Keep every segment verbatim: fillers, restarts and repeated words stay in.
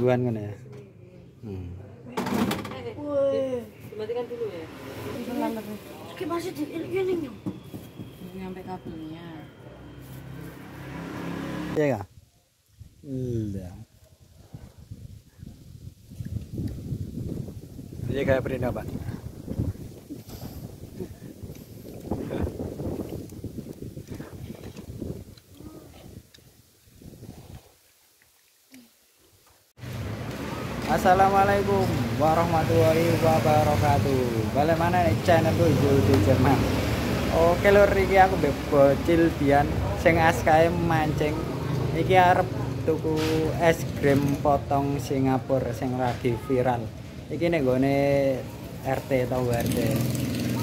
Tuan kan ya. Hmm. Dimatikan dulu ya. Oke, masih di ini nih. Nyampe kabelnya. Iya enggak? Iya. Jadi kayak perintah, Pak. Assalamualaikum warahmatullahi wabarakatuh. Bagaimana nih channel tuh Zudi Jerman. Oke lur, iki aku mbek bocil biyen sing askae mancing. Iki arep tuku es krim potong Singapura sing lagi viral. Iki ning gone R T tau R T.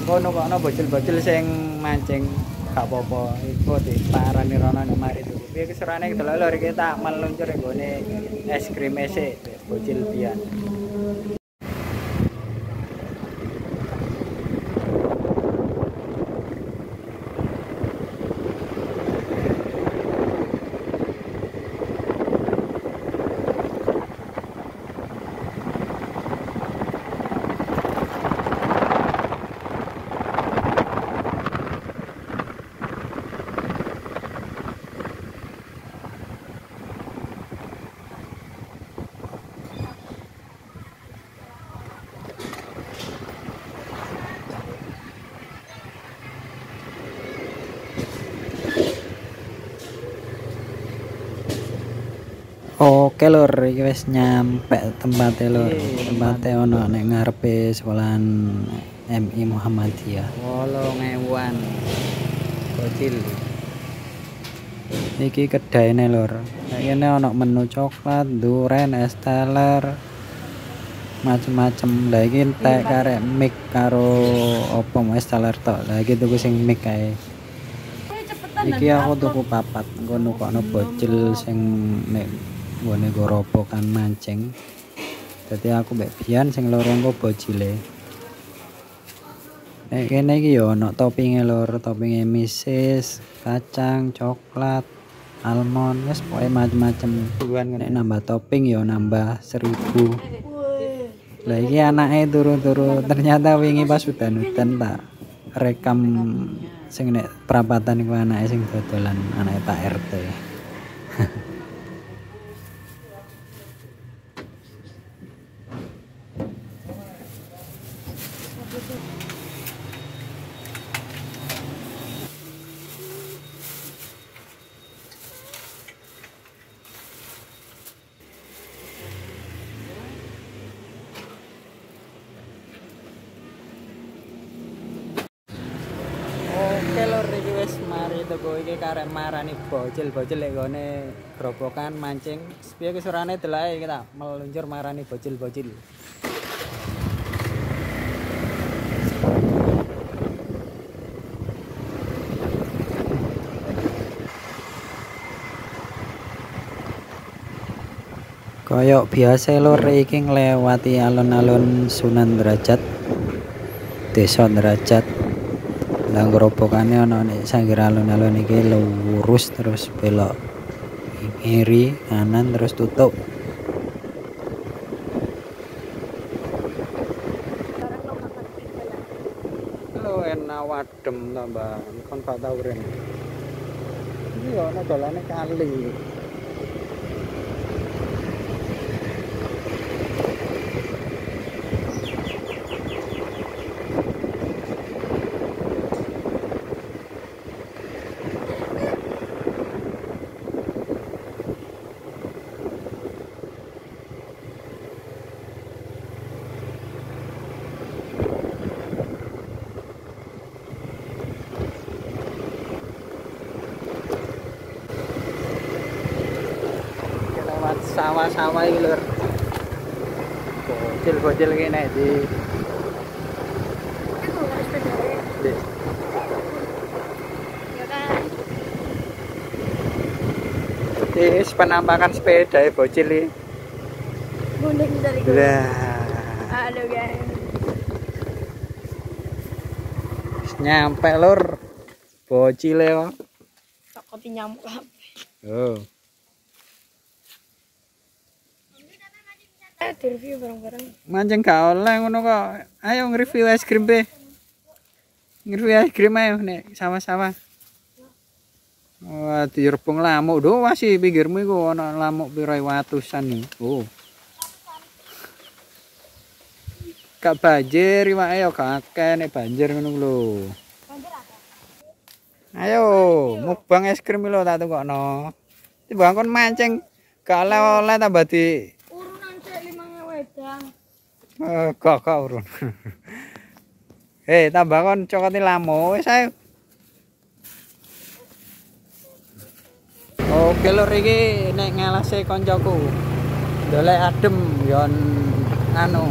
Kono kono bocil-bocil sing mancing gak apa-apa. Iku diparani rono nek mari tuku. Iki serane delok lur, iki tak meluncur ning gone es krim ese. Bocil pian. Oke lor, iki wis nyampe tempate lor. Tempate ono nek ngarepe sekolahan M I Muhammadiyah. wolong ewu-an. Bocil. Niki kedaine lor. Nek kene ono menu coklat, duren, es teler, macem-macem. Lah iki entek karek mik karo opo es teler tok. Lah iki tuku sing mik kae. Iki aku tuku papat, engko nukokno bocil sing nek gone goropokan mancing. Dadi aku mbek biyen sing loro engko bocile. Nek kene iki ya ana toppinge loro, toppinge misis, kacang, coklat, almond, wis pokoke macem-macem. Nek nambah topping ya nambah seribu. Lah iki anake turu-turu ternyata wingi pas udan-udan tak rekam sing nek perapatan iku anake sing dodolan, anake Pak R T. Mari toko iki karep marani bocil-bocil lek gone grobokan mancing. Piye ki surane delake kita meluncur marani bocil-bocil. Koyok biasa lur, iki nglewati alun-alun Sunan Derajat, Desa Derajat. Nang gerobokannya ono nek sanggir alun-alun iki lurus terus belok kiri kanan terus tutup. Lho enak wadem tambah kon gak tau ren. Iki yo ana dalane kali. Sawah-sawah iki lur. Bocil-bocil iki nek di iku wis pedare. Ya kan. Iki penampakan sepeda bocil iki. Munding dari. Lah. Halo guys. Wis nyampe lur. Bocile kok. Tak kopi nyamuk. Oh. oleh direview bareng-bareng. Mancing gak oleh ngono kok. Ayo nge-review es krim be. Nge-review es krim ayo nek sama-sama. Wah, direbung lamuk do masih pinggirmu iku ana lamuk pira watusan iku. Kak banjir iwake yo gak akeh nek banjir ngono lho. Ayo, mukbang es krim lho tak tukokno. Timbang kon mancing gak oleh-oleh tambah di urunan cek lima ribu wedang. Eh, gak gak urun. Hei, tambah kon cokoti lamuk wis ayo. Oke lur iki nek ngelase koncoku. Dolek adem yon anu.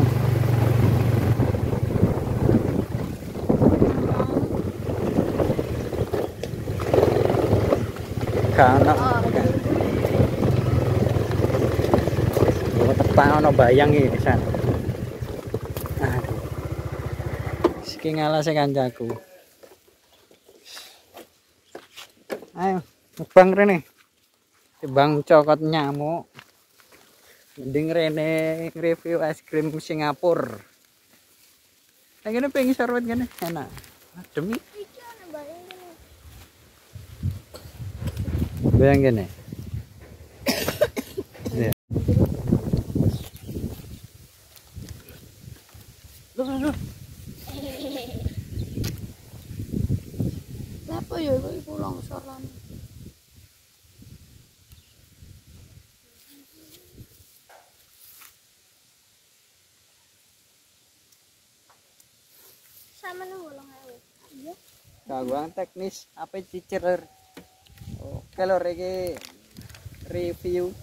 Kana. Kok tepak ana bayang iki pisan. Ah. Iki ngelase kancaku. Ayo, mukbang rene. Bang cokot nyamuk, mending rene review es krim Singapura. Lagi nih pengen sorbet gini, enak. Demi. Bayang gini. Ya. Loh, loh. Apa ya ibu longsor lagi? Gangguan teknis apa cicir. Oke lor iki review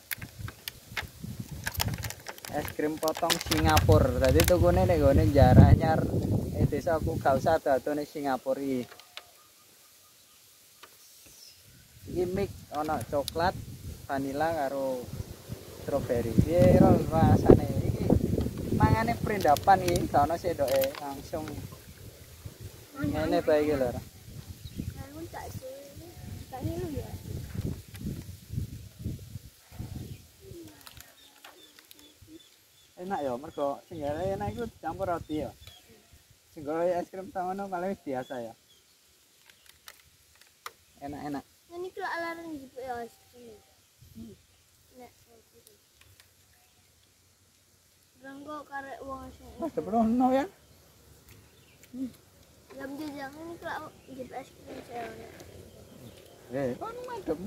es krim potong Singapura. Tadi tukune nek gone jarak nyar eh desa aku gak usah dadone Singapura iki. Iki mix ana coklat, vanila karo strawberry. Piye rasane iki? Mangane prendapan iki, gak ono sendoke langsung. Ngene bae iki lor. Enak ya, mergo singgale enak iku campur roti ya. Singgale es krim tawono paling biasa ya. Enak-enak. Ini tuh alarm gitu ya es krim. Nek. Ranggo karek wong sing. Wes berono ya. Dalam jajang ini kalau jadi es krim saya. Eh, kan madem.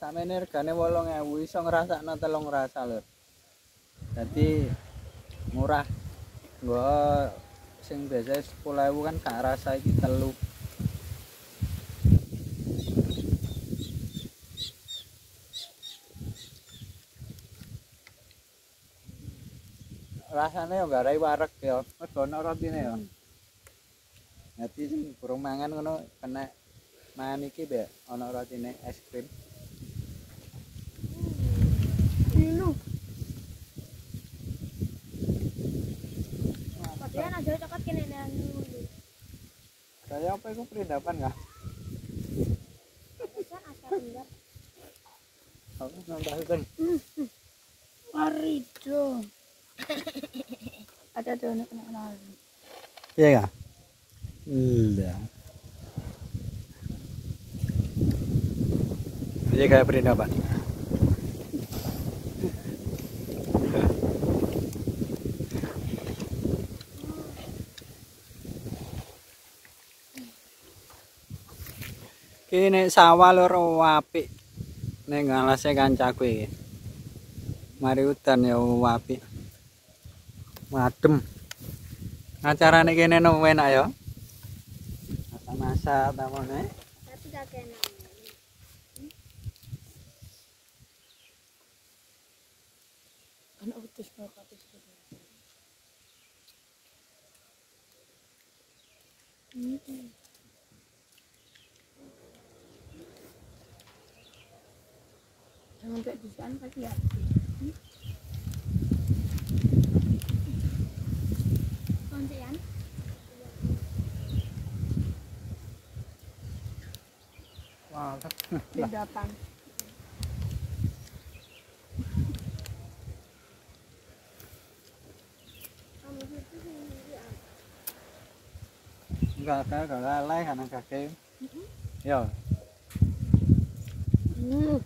Samene regane wolong ewu iso ngrasakno telung rasa lho. Dadi murah. Nggo sing biasa sepuluh ewu kan gak rasa iki telu. Rasanya enggak ada warek ya, mergono rotine ya. Nanti sing burung mangan ngono kena mangan iki be ana rotine es krim. Inu. Padahal ada coklat kene nang ngono. Kaya apa iku perindapan enggak? Bisa asal ndap. Aku nambahkan. Arido. Ada tuh anak kenal. Iya enggak? Iya. Jadi kayak perindapan. Kene sawah loro apik. Ning ngalase kancaku iki. Mari udan ya apik. Madem. Acarane kene no enak ya. Masak-masak tamone. Tapi gak enak. Kan utus bapak itu. Hmm. Jangan sampai disan pasti ya. Mantap. Tindapan. Enggak ada, enggak lalai karena kaki. Yo. Hmm.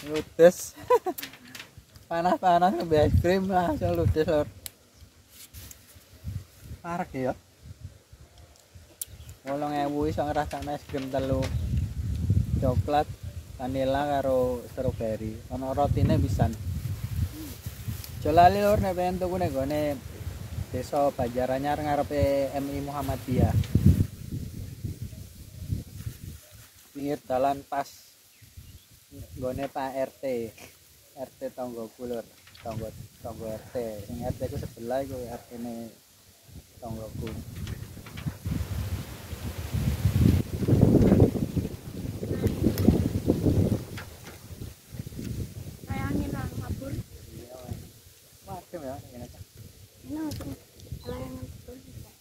Ludes panas-panas ke es krim langsung ludes lor parek ya wolong ewu iso ngrasakno es krim telu coklat vanila karo strawberry ana rotine pisan jolali lor nek pengen tuku nek gone desa Banjaranyar ngarepe M I Muhammadiyah pinggir dalan pas gone Pak R T. R T tanggoku lur, tanggo tanggo R T. Sing R T ku sebelah iku R T-ne tanggoku. Kayak angin nang kabur. Iya. Wah, kem ya, ngene ta. Nah, layangan betul kita.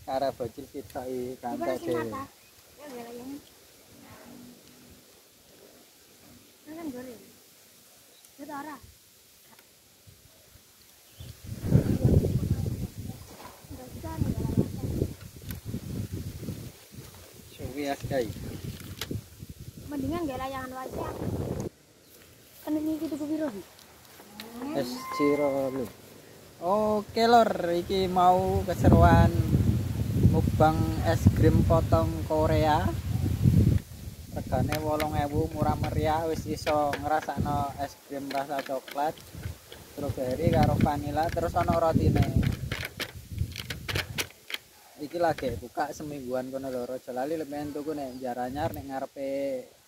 Sekarang bocil kita iki kanca de. Mendingan gak layangan wajah. Kan ini gitu kepiro. Es ciro lu. Oke lor, iki mau keseruan mukbang es krim potong Korea. Regane wolong ewu murah meriah wis iso ngrasakno es krim rasa coklat, strawberry karo vanila terus ana rotine. Iki lagi buka semingguan kono loro jalali lemen tuku nek Banjaranyar nek ngarepe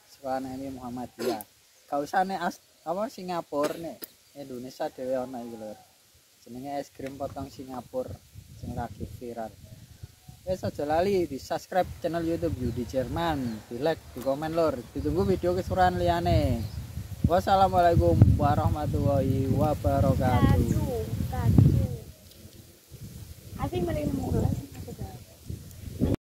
Sunan M I Muhammadiyah. Kausane apa Singapura nek Indonesia dhewe ana iki lho. Jenenge es krim potong Singapura sing lagi viral. Wes aja lali di-subscribe channel YouTube Zudi Jerman, di-like, di-komen lur. Ditunggu video keseruan liyane. Wassalamualaikum warahmatullahi wabarakatuh. Asih menemu.